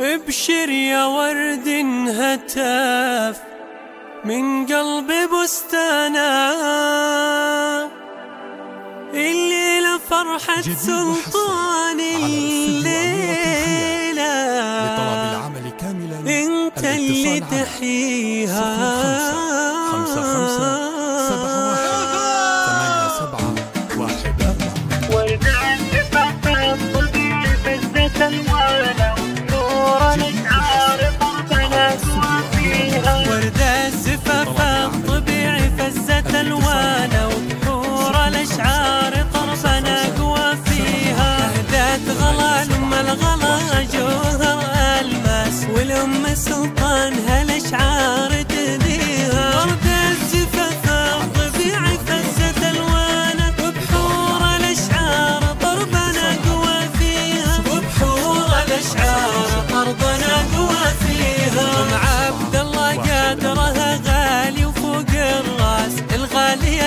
ابشر يا ورد هتاف من قلب بستانا، الليلة فرحة سلطان، الليلة انت اللي تحييها. 55 57 8 7 1 4 وارجع لفترة الضبيع بزة الوالة، نورا الشعار طربنا سوى فيها وردة الزفافة الضبيع فزة الوالة، ونورا الشعار طربنا قوى فيها. أهدت غلا لأم الغلا جوهر ألماس، والأم سلطان هالأشعار تديها.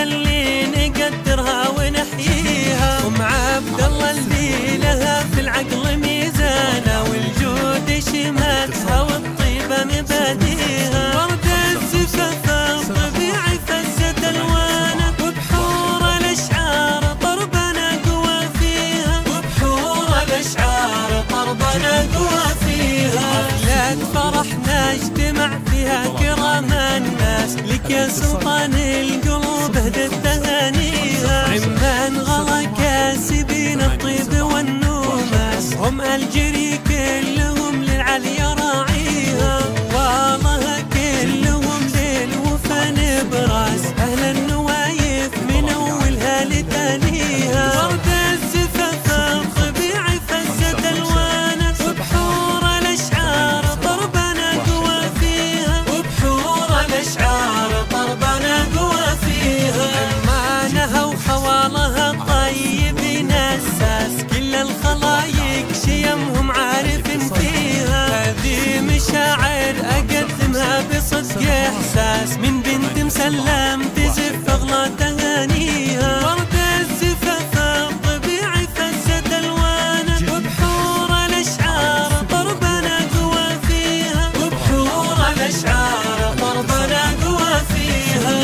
اللي نقدرها ونحييها، ام عبد الله اللي لها في العقل ميزانه، والجود شماتها والطيبه مباديها. ورده الزفافه الطبيعه فزت الوانه، وبحور الاشعار طربنا قوى فيها، وبحور الاشعار طربنا قوى فيها. رحلات فرحنا اجتمع فيها كرام الناس، لك يا سلطان القلوب بهدت تهانيها. عمان غلا كاسبين الطيب والنوماس، هم الجري كلهم للعلي راعيها، والله كلهم للوفا نبراس، أهل النوايف من أولها لتانيها. ورد الزفافة الطبيعة فزت ألوانا، وبحور الأشعار طربنا قوى فيها، وبحور الأشعار طربنا قوى فيها. عمانها وحوالها الطيبين أساس، كل الخلايق شيمهم عارف فيها. هذه مشاعر أقدمها بصدق إحساس، من بنت مسلم تزف أغلى تهانيها. ورد الزفافة الطبيعة فزت ألوانا، وبحور الأشعار طربنا قوى فيها، وبحور الأشعار طربنا قوى فيها.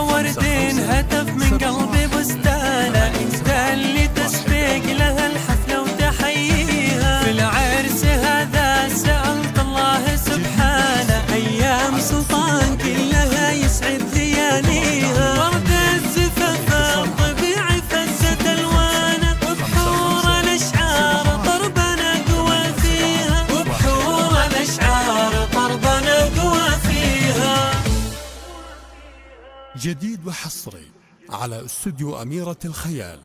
وردين هتف من قلبي بستانة، انت اللي تسبق لها الحفلة وتحييها. في العرس هذا سألت الله سبحانه، أيام سلطان كلها يسعد لياليها. ورد الزفافة الطبيعة فزت ألوانا، وبحور الأشعار طربنا قوى فيها، وبحور الأشعار طربنا قوى فيها. جديد وحصري على استوديو أميرة الخيال.